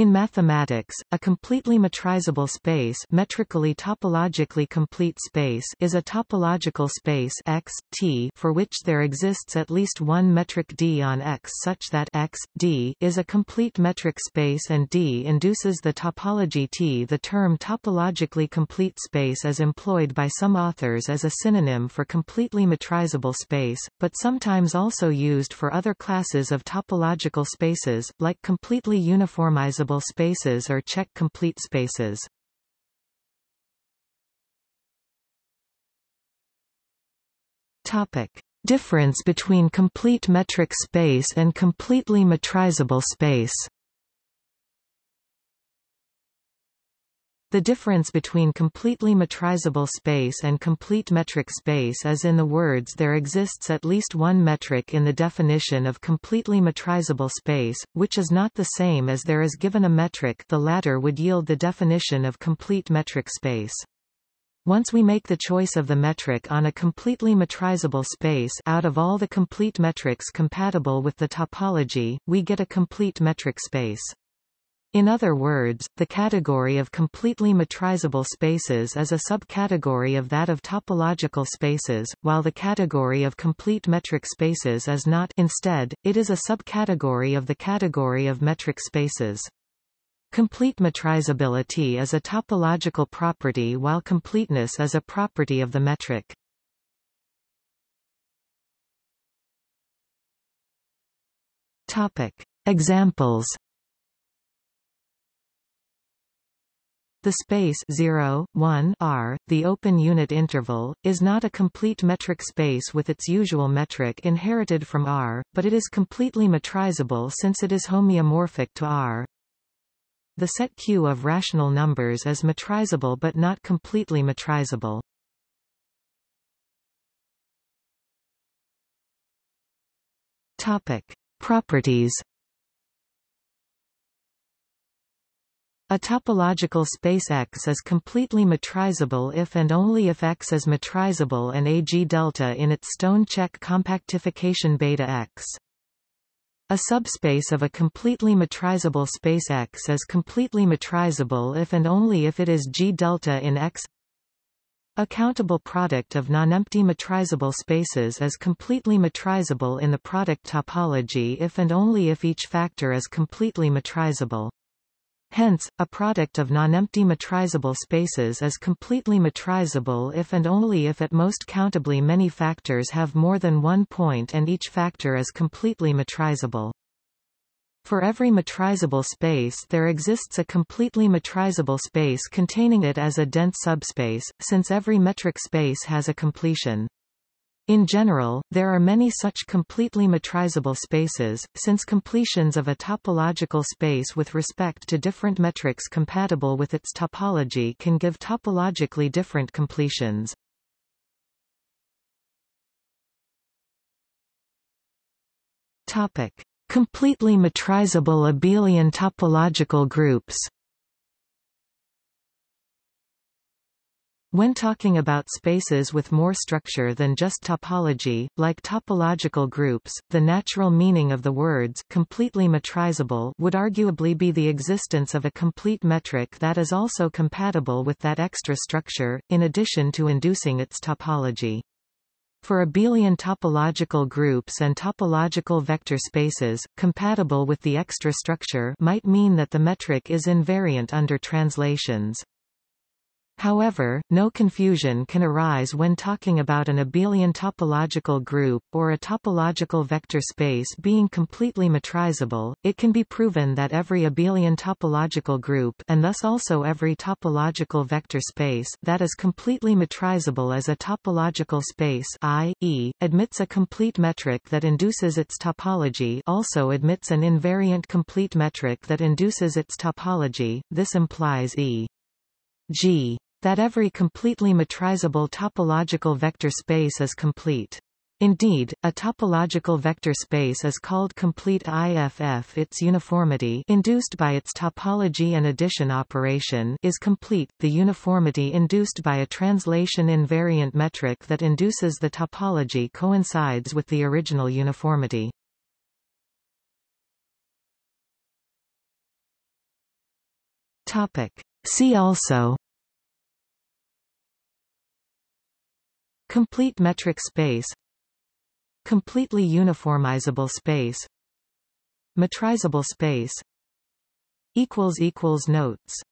In mathematics, a completely metrizable space, metrically topologically complete space, is a topological space X, T for which there exists at least one metric D on X such that X, D is a complete metric space and D induces the topology T. The term topologically complete space is employed by some authors as a synonym for completely metrizable space, but sometimes also used for other classes of topological spaces, like completely uniformizable spaces or Czech complete spaces. Topic: Difference between complete metric space and completely metrizable space. The difference between completely metrizable space and complete metric space is in the words there exists at least one metric in the definition of completely metrizable space, which is not the same as there is given a metric. The latter would yield the definition of complete metric space. Once we make the choice of the metric on a completely metrizable space out of all the complete metrics compatible with the topology, we get a complete metric space. In other words, the category of completely metrizable spaces is a subcategory of that of topological spaces, while the category of complete metric spaces is not. Instead, it is a subcategory of the category of metric spaces. Complete metrizability is a topological property while completeness is a property of the metric. Topic: Examples. The space 0, 1, R, the open unit interval, is not a complete metric space with its usual metric inherited from R, but it is completely metrizable since it is homeomorphic to R. The set Q of rational numbers is metrizable but not completely metrizable. Topic: Properties. A topological space X is completely metrizable if and only if X is metrizable and AG delta in its Stone-Check compactification beta X. A subspace of a completely metrizable space X is completely metrizable if and only if it is G delta in X. A countable product of non-empty metrizable spaces is completely metrizable in the product topology if and only if each factor is completely metrizable. Hence, a product of non-empty metrizable spaces is completely metrizable if and only if at most countably many factors have more than one point and each factor is completely metrizable. For every metrizable space there exists a completely metrizable space containing it as a dense subspace, since every metric space has a completion. In general, there are many such completely metrizable spaces, since completions of a topological space with respect to different metrics compatible with its topology can give topologically different completions. Topic: Completely metrizable abelian topological groups. When talking about spaces with more structure than just topology, like topological groups, the natural meaning of the words completely metrizable would arguably be the existence of a complete metric that is also compatible with that extra structure, in addition to inducing its topology. For abelian topological groups and topological vector spaces, compatible with the extra structure might mean that the metric is invariant under translations. However, no confusion can arise when talking about an abelian topological group or a topological vector space being completely metrizable. It can be proven that every abelian topological group and thus also every topological vector space that is completely metrizable as a topological space, i.e., admits a complete metric that induces its topology, also admits an invariant complete metric that induces its topology. This implies e.g. that every completely metrizable topological vector space is complete. Indeed, a topological vector space is called complete if its uniformity induced by its topology and addition operation is complete, the uniformity induced by a translation invariant metric that induces the topology coincides with the original uniformity. See also: complete metric space, completely uniformizable space, metrizable space. Notes